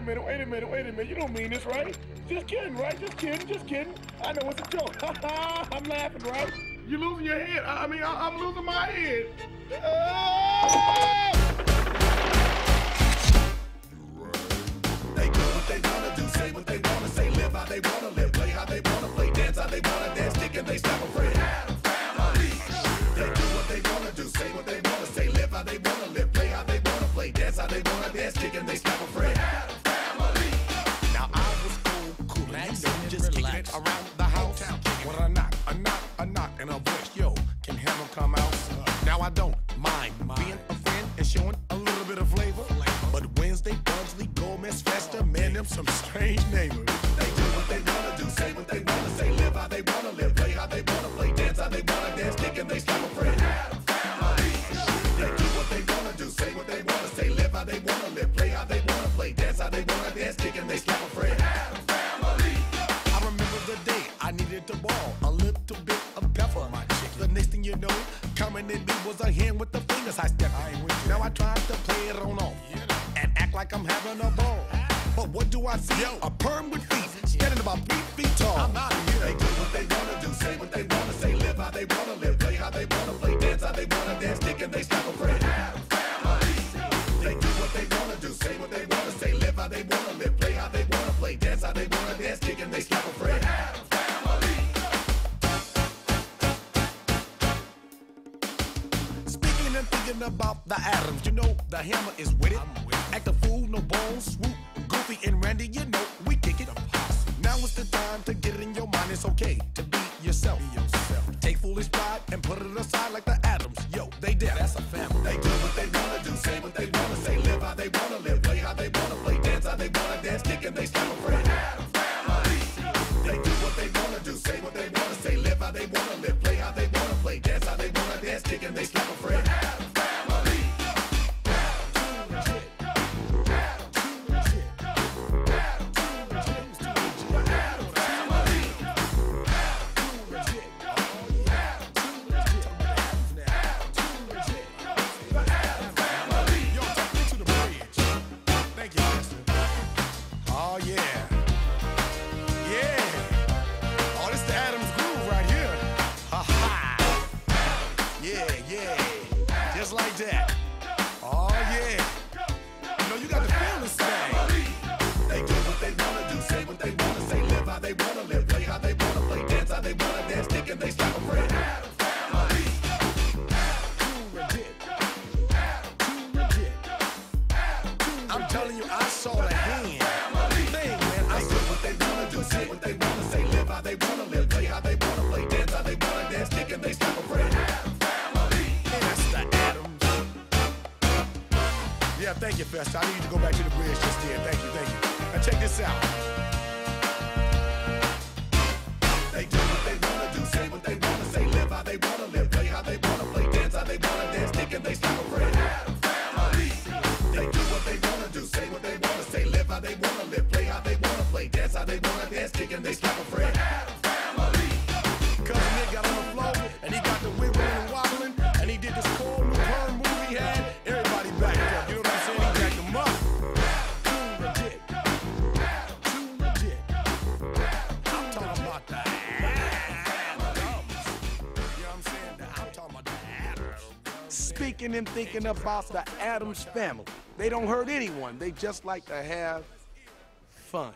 wait a minute, you don't mean this, right? Just kidding, right? Just kidding. I know it's a joke. I'm laughing, right? You're losing your head. I'm losing my head. They do what they wanna do, say what they wanna say, live how they wanna live, play how they wanna play, dance how they wanna dance, stick and they stop afraid. Addams Family. They do what they wanna do, say what they wanna say, live how they wanna live, play how they wanna play, dance how they wanna dance, stick and they stop afraid. Addams Family. Now I was cool, and you know, just kicking it around the house. When I knock, a knock, a knock, and a voice, yo, can Hammer come out? Now I don't mind being a friend and showing a little bit of flavor. But Wednesday, Pugsley, Gomez, Fester, man, them some strange neighbors. They do what they wanna do, say what they wanna say, live how they wanna live, play how they wanna play, dance how they wanna dance, think and they stop afraid. Addams Family. They do what they wanna do, say what they wanna say, live how they wanna live, play how they wanna play, dance how they wanna dance, think and they stop afraid. Addams Family. I remember the day I needed to ball, a little bit of pepper. The next thing you know, coming at me was a hand with the fingers I stepped in. Now I tried to play it on off and act like I'm having a ball. But what do I see? Yo, a perm with feet, standing about 3 feet tall. I'm out of here. They do what they wanna do, say what they wanna say, live how they wanna live, play how they wanna play, dance how they wanna dance, stick and they stop afraid. Addams Family. They do what they wanna do, say what they wanna say, live how they wanna live, play how they wanna play, dance how they wanna dance, stick and they stop afraid. Addams Family. I'm thinking about the Addams, you know the Hammer is with it. Act a fool, no bones, swoop, Goofy and Randy, you know we kick it. Now it's the time to get it in your mind, it's okay to be yourself. Take foolish pride and put it aside like the Addams, yo, they deaf. That's a family. They do what they wanna do, say what they wanna say, live how they wanna live, play how they wanna play, dance how they wanna dance, stick and they stop afraid. Addams Family. They do what they wanna do, say what they wanna say, live how they wanna live, play how they wanna play, dance how they wanna dance, stick and they stop afraid. Just like that. Oh yeah. You know you got the feeling thing. They do what they wanna do, say what they wanna say, live how they wanna live, play how they wanna play, dance how they wanna dance, think and they stop afraid. Addams Family. I'm telling you, I saw the hand. Thing, man. I do what they wanna do, say what they wanna say, live how they wanna live, play how they wanna play, dance how they wanna dance, think and they stop afraid. Yeah, thank you, Fester. I need you to go back to the bridge just there. Thank you. Now check this out. They do what they wanna do, say what they wanna say, live how they wanna live, play how they wanna play, dance how they wanna dance, stick and they stop afraid. Addams Family. They do what they wanna do, say what they wanna say, live how they wanna live, play how they wanna play, dance how they wanna dance, stick and they stop afraid. Addams Family. Cause Nick got on the floor and he got the wiggling and wobbling and he did this cool new porn move he had. Everybody back up. You know speaking and thinking about the Addams Family. They don't hurt anyone. They just like to have fun.